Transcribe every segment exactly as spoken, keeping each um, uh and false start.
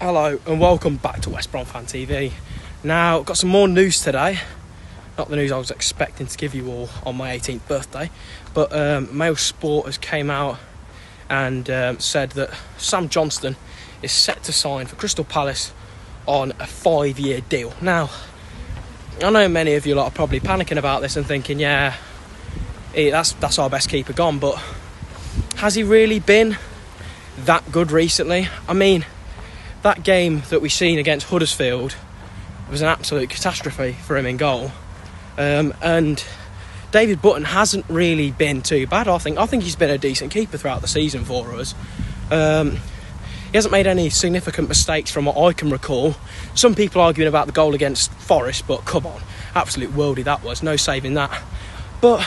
Hello and welcome back to West Brom Fan T V. Now, I've got some more news today. Not the news I was expecting to give you all on my eighteenth birthday, but um, Mail Sport has came out and um, said that Sam Johnstone is set to sign for Crystal Palace on a five-year deal. Now, I know many of you lot are probably panicking about this and thinking, yeah, that's, that's our best keeper gone, but has he really been that good recently? I mean, that game that we seen against Huddersfield was an absolute catastrophe for him in goal. Um, and David Button hasn't really been too bad, I think. I think he's been a decent keeper throughout the season for us. Um, he hasn't made any significant mistakes from what I can recall. Some people arguing about the goal against Forest, but come on, absolute worldie that was. No saving that. But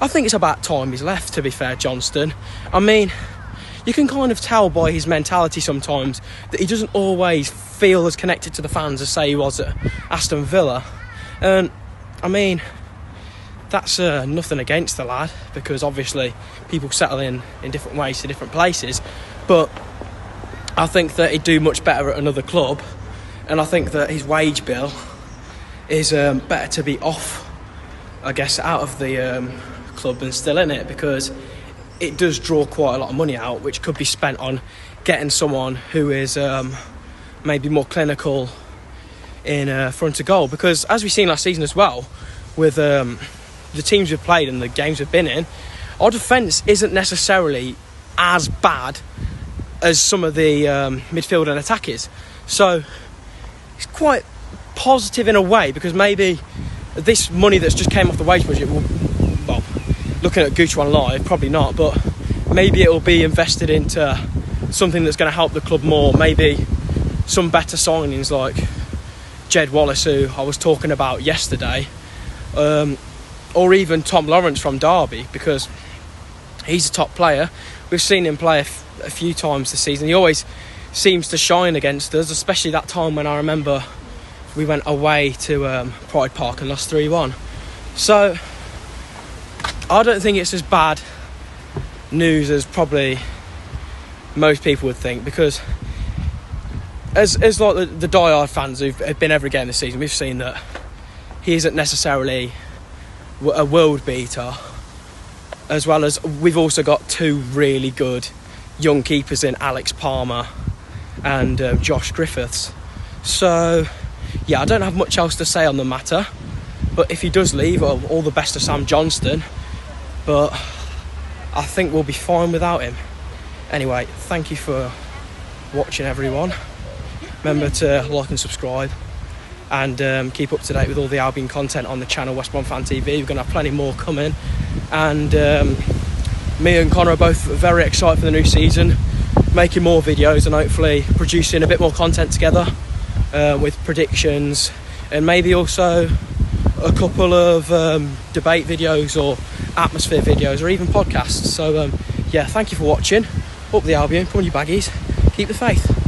I think it's about time he's left, to be fair, Johnston. I mean, you can kind of tell by his mentality sometimes that he doesn't always feel as connected to the fans as, say, he was at Aston Villa. And, I mean, that's uh, nothing against the lad, because obviously people settle in in different ways to different places. But I think that he'd do much better at another club. And I think that his wage bill is um, better to be off, I guess, out of the um, club than still in it, because it does draw quite a lot of money out, which could be spent on getting someone who is um, maybe more clinical in uh, front of goal. Because as we've seen last season as well, with um, the teams we've played and the games we've been in, our defence isn't necessarily as bad as some of the um, midfield and attack is. So it's quite positive in a way, because maybe this money that's just came off the wage budget will, well, looking at Gucci One Live, probably not, but maybe it'll be invested into something that's going to help the club more. Maybe some better signings like Jed Wallace, who I was talking about yesterday, um, or even Tom Lawrence from Derby, because he's a top player. We've seen him play a, f a few times this season. He always seems to shine against us, especially that time when I remember we went away to um, Pride Park and lost three one. So I don't think it's as bad news as probably most people would think, because as as like the, the die-hard fans who've been every game this season, we've seen that he isn't necessarily a world beater, as well as we've also got two really good young keepers in Alex Palmer and uh, Josh Griffiths. So yeah, I don't have much else to say on the matter, but if he does leave, well, all the best to Sam Johnstone. But I think we'll be fine without him. Anyway, thank you for watching, everyone. Remember to like and subscribe, and um, keep up to date with all the Albion content on the channel West Brom Fan T V. We're going to have plenty more coming. And um, me and Connor are both very excited for the new season, making more videos and hopefully producing a bit more content together uh, with predictions, and maybe also a couple of um, debate videos or atmosphere videos or even podcasts. So um, yeah, thank you for watching. Up the Albion, come on you Baggies, keep the faith.